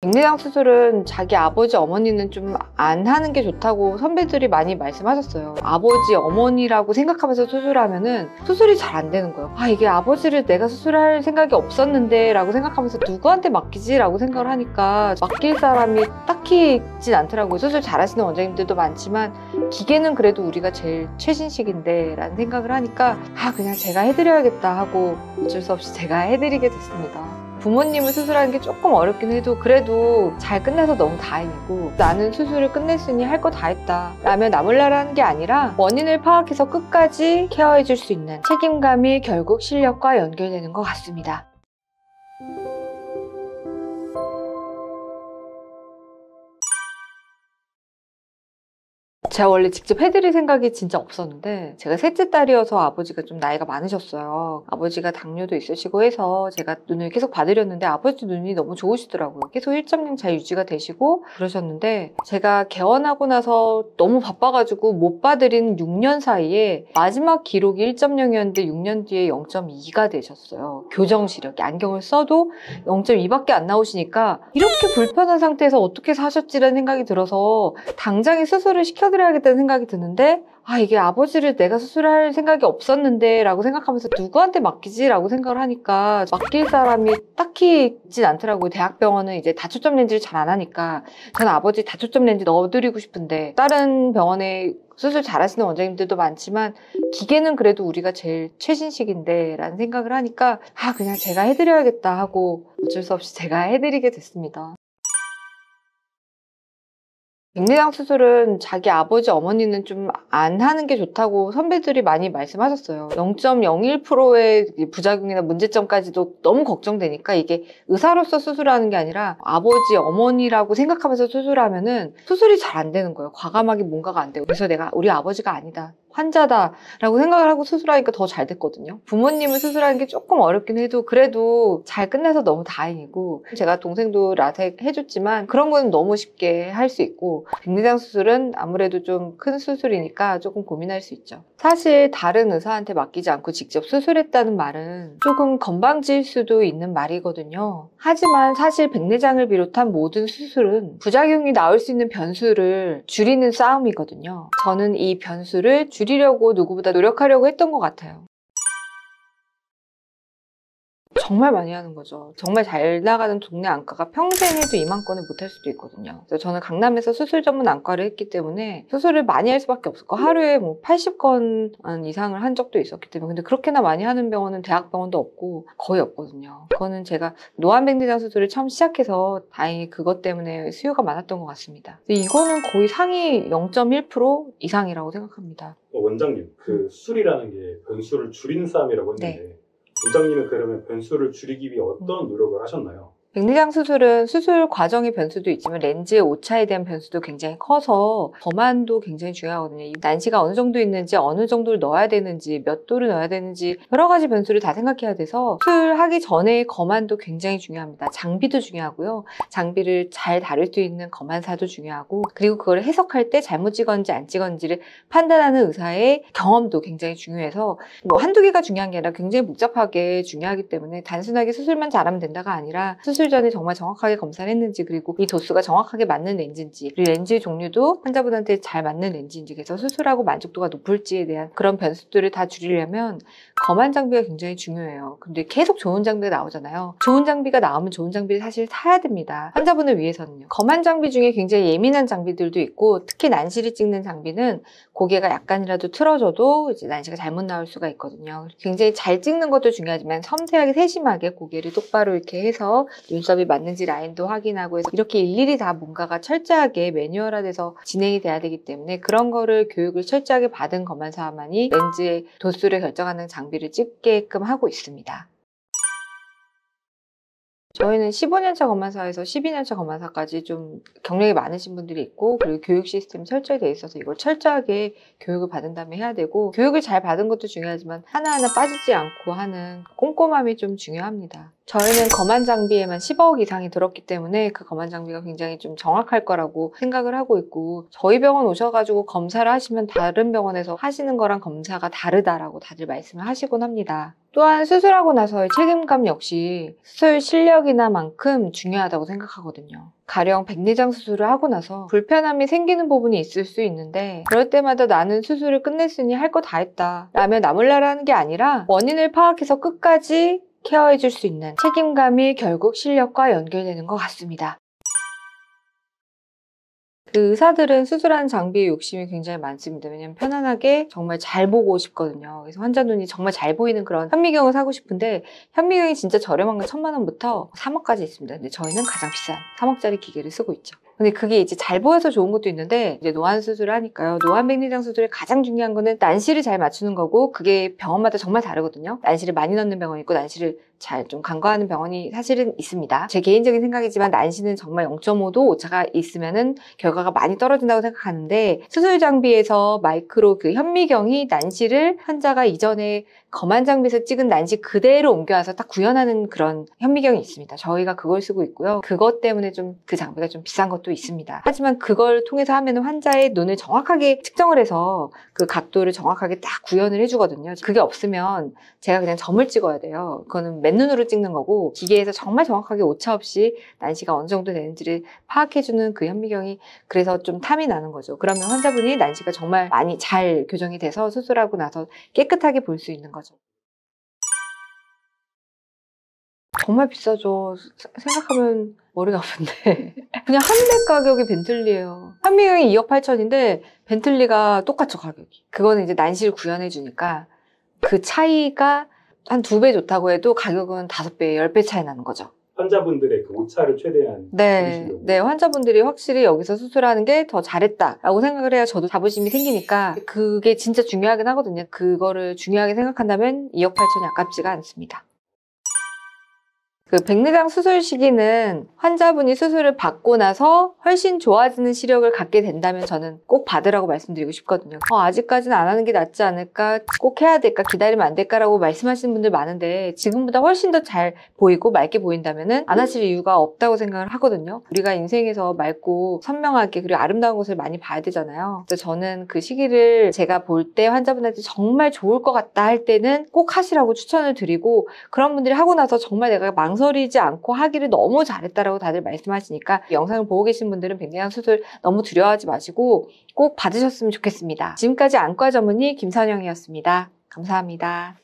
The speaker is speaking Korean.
백내장 수술은 자기 아버지 어머니는 좀 안 하는 게 좋다고 선배들이 많이 말씀하셨어요. 아버지 어머니라고 생각하면서 수술하면은 수술이 잘 안 되는 거예요. 아, 이게 아버지를 내가 수술할 생각이 없었는데 라고 생각하면서 누구한테 맡기지 라고 생각을 하니까 맡길 사람이 딱히 있진 않더라고요. 수술 잘하시는 원장님들도 많지만 기계는 그래도 우리가 제일 최신식인데 라는 생각을 하니까 아, 그냥 제가 해드려야겠다 하고 어쩔 수 없이 제가 해드리게 됐습니다. 부모님을 수술하는 게 조금 어렵긴 해도 그래도 잘 끝나서 너무 다행이고, 나는 수술을 끝냈으니 할 거 다 했다 라며 나몰라라는 게 아니라 원인을 파악해서 끝까지 케어해 줄 수 있는 책임감이 결국 실력과 연결되는 것 같습니다. 제가 원래 직접 해드릴 생각이 진짜 없었는데, 제가 셋째 딸이어서 아버지가 좀 나이가 많으셨어요. 아버지가 당뇨도 있으시고 해서 제가 눈을 계속 봐드렸는데 아버지 눈이 너무 좋으시더라고요. 계속 1.0 잘 유지가 되시고 그러셨는데, 제가 개원하고 나서 너무 바빠가지고 못 봐드린 6년 사이에 마지막 기록이 1.0이었는데 6년 뒤에 0.2가 되셨어요. 교정 시력이, 안경을 써도 0.2밖에 안 나오시니까 이렇게 불편한 상태에서 어떻게 사셨지라는 생각이 들어서 당장에 수술을 시켜드렸어요. 해야겠다는 생각이 드는데, 아, 이게 아버지를 내가 수술할 생각이 없었는데 라고 생각하면서 누구한테 맡기지 라고 생각을 하니까 맡길 사람이 딱히 있진 않더라고요. 대학병원은 이제 다초점 렌즈를 잘 안 하니까 저는 아버지 다초점 렌즈 넣어드리고 싶은데, 다른 병원에 수술 잘하시는 원장님들도 많지만 기계는 그래도 우리가 제일 최신식인데 라는 생각을 하니까 아, 그냥 제가 해드려야겠다 하고 어쩔 수 없이 제가 해드리게 됐습니다. 백내장 수술은 자기 아버지 어머니는 좀 안 하는 게 좋다고 선배들이 많이 말씀하셨어요. 0.01%의 부작용이나 문제점까지도 너무 걱정되니까 이게 의사로서 수술하는 게 아니라 아버지 어머니라고 생각하면서 수술하면은 수술이 잘 안 되는 거예요. 과감하게 뭔가가 안 돼요. 그래서 내가 우리 아버지가 아니다, 환자다 라고 생각을 하고 수술하니까 더 잘 됐거든요. 부모님을 수술하는 게 조금 어렵긴 해도 그래도 잘 끝나서 너무 다행이고, 제가 동생도 라섹 해줬지만 그런 건 너무 쉽게 할 수 있고, 백내장 수술은 아무래도 좀 큰 수술이니까 조금 고민할 수 있죠. 사실 다른 의사한테 맡기지 않고 직접 수술했다는 말은 조금 건방질 수도 있는 말이거든요. 하지만 사실 백내장을 비롯한 모든 수술은 부작용이 나올 수 있는 변수를 줄이는 싸움이거든요. 저는 이 변수를 줄이려고 누구보다 노력하려고 했던 것 같아요. 정말 많이 하는 거죠. 정말 잘 나가는 동네 안과가 평생 해도 2만 건을 못할 수도 있거든요. 그래서 저는 강남에서 수술 전문 안과를 했기 때문에 수술을 많이 할 수밖에 없었고, 하루에 뭐 80건 이상을 한 적도 있었기 때문에. 근데 그렇게나 많이 하는 병원은 대학병원도 없고 거의 없거든요. 그거는 제가 노안백내장 수술을 처음 시작해서 다행히 그것 때문에 수요가 많았던 것 같습니다. 근데 이거는 거의 상위 0.1% 이상이라고 생각합니다. 원장님, 그 수술이라는 게 변수를 줄이는 싸움이라고 했는데, 네. 원장님은 그러면 변수를 줄이기 위해 어떤 노력을 하셨나요? 백내장 수술은 수술 과정의 변수도 있지만 렌즈의 오차에 대한 변수도 굉장히 커서 범안도 굉장히 중요하거든요. 이 난시가 어느 정도 있는지, 어느 정도를 넣어야 되는지, 몇 도를 넣어야 되는지 여러 가지 변수를 다 생각해야 돼서 수술하기 전에 거만도 굉장히 중요합니다. 장비도 중요하고요. 장비를 잘 다룰 수 있는 거만사도 중요하고, 그리고 그걸 해석할 때 잘못 찍었는지 안 찍었는지를 판단하는 의사의 경험도 굉장히 중요해서 뭐 한두 개가 중요한 게 아니라 굉장히 복잡하게 중요하기 때문에 단순하게 수술만 잘하면 된다가 아니라 수술 전에 정말 정확하게 검사를 했는지, 그리고 이 도수가 정확하게 맞는 렌즈인지, 그리고 렌즈의 종류도 환자분한테 잘 맞는 렌즈인지, 그래서 수술하고 만족도가 높을지에 대한 그런 변수들을 다 줄이려면 검안 장비가 굉장히 중요해요. 근데 계속 좋은 장비가 나오잖아요. 좋은 장비가 나오면 좋은 장비를 사실 사야 됩니다. 환자분을 위해서는요. 검안 장비 중에 굉장히 예민한 장비들도 있고, 특히 난시를 찍는 장비는 고개가 약간이라도 틀어져도 이제 난시가 잘못 나올 수가 있거든요. 굉장히 잘 찍는 것도 중요하지만 섬세하게 세심하게 고개를 똑바로 이렇게 해서 눈썹이 맞는지 라인도 확인하고 해서 이렇게 일일이 다 뭔가가 철저하게 매뉴얼화돼서 진행이 돼야 되기 때문에 그런 거를 교육을 철저하게 받은 검안사만이 렌즈의 도수를 결정하는 장비를 찍게끔 하고 있습니다. 저희는 15년차 검안사에서 12년차 검안사까지 좀 경력이 많으신 분들이 있고, 그리고 교육 시스템이 철저히 돼 있어서 이걸 철저하게 교육을 받은 다음에 해야 되고, 교육을 잘 받은 것도 중요하지만 하나하나 빠지지 않고 하는 꼼꼼함이 좀 중요합니다. 저희는 검안 장비에만 10억 이상이 들었기 때문에 그 검안 장비가 굉장히 좀 정확할 거라고 생각을 하고 있고, 저희 병원 오셔가지고 검사를 하시면 다른 병원에서 하시는 거랑 검사가 다르다라고 다들 말씀을 하시곤 합니다. 또한 수술하고 나서의 책임감 역시 수술 실력이나 만큼 중요하다고 생각하거든요. 가령 백내장 수술을 하고 나서 불편함이 생기는 부분이 있을 수 있는데 그럴 때마다 나는 수술을 끝냈으니 할 거 다 했다 라며 나몰라라 하는 게 아니라 원인을 파악해서 끝까지 케어해 줄 수 있는 책임감이 결국 실력과 연결되는 것 같습니다. 그 의사들은 수술한 장비에 욕심이 굉장히 많습니다. 왜냐면 편안하게 정말 잘 보고 싶거든요. 그래서 환자 눈이 정말 잘 보이는 그런 현미경을 사고 싶은데 현미경이 진짜 저렴한 건 1000만 원부터 3억까지 있습니다. 근데 저희는 가장 비싼 3억짜리 기계를 쓰고 있죠. 근데 그게 이제 잘 보여서 좋은 것도 있는데 이제 노안 수술을 하니까요. 노안 백내장 수술의 가장 중요한 거는 난시를 잘 맞추는 거고 그게 병원마다 정말 다르거든요. 난시를 많이 넣는 병원이 있고 난시를 잘 좀 간과하는 병원이 사실은 있습니다. 제 개인적인 생각이지만 난시는 정말 0.5도 오차가 있으면은 결과가 많이 떨어진다고 생각하는데 수술 장비에서 마이크로 그 현미경이 난시를 환자가 이전에 검안 장비에서 찍은 난시 그대로 옮겨와서 딱 구현하는 그런 현미경이 있습니다. 저희가 그걸 쓰고 있고요. 그것 때문에 좀 그 장비가 좀 비싼 것도 있습니다. 하지만 그걸 통해서 하면 환자의 눈을 정확하게 측정을 해서 그 각도를 정확하게 딱 구현을 해주거든요. 그게 없으면 제가 그냥 점을 찍어야 돼요. 그거는 맨눈으로 찍는 거고 기계에서 정말 정확하게 오차 없이 난시가 어느 정도 되는지를 파악해주는 그 현미경이 그래서 좀 탐이 나는 거죠. 그러면 환자분이 난시가 정말 많이 잘 교정이 돼서 수술하고 나서 깨끗하게 볼 수 있는 거죠. 정말 비싸죠. 생각하면 머리가 아픈데 그냥 한 대 가격이 벤틀리예요. 현미경이 2억 8천인데 벤틀리가 똑같죠 가격이. 그거는 이제 난시를 구현해 주니까 그 차이가 한 2배 좋다고 해도 가격은 5배, 10배 차이 나는 거죠. 환자분들의 그 오차를 최대한 줄이시려고. 네, 환자분들이 확실히 여기서 수술하는 게 더 잘했다라고 생각을 해야 저도 자부심이 생기니까 그게 진짜 중요하긴 하거든요. 그거를 중요하게 생각한다면 2억 8천이 아깝지가 않습니다. 그 백내장 수술 시기는 환자분이 수술을 받고 나서 훨씬 좋아지는 시력을 갖게 된다면 저는 꼭 받으라고 말씀드리고 싶거든요. 아직까지는 안 하는 게 낫지 않을까? 꼭 해야 될까? 기다리면 안 될까라고 말씀하시는 분들 많은데 지금보다 훨씬 더 잘 보이고 맑게 보인다면 안 하실 이유가 없다고 생각을 하거든요. 우리가 인생에서 맑고 선명하게 그리고 아름다운 것을 많이 봐야 되잖아요. 그래서 저는 그 시기를 제가 볼 때 환자분한테 정말 좋을 것 같다 할 때는 꼭 하시라고 추천을 드리고 그런 분들이 하고 나서 정말 내가 망설이지 않고 하기를 너무 잘했다라고 다들 말씀하시니까 영상을 보고 계신 분들은 백내장 수술 너무 두려워하지 마시고 꼭 받으셨으면 좋겠습니다. 지금까지 안과 전문의 김선영이었습니다. 감사합니다.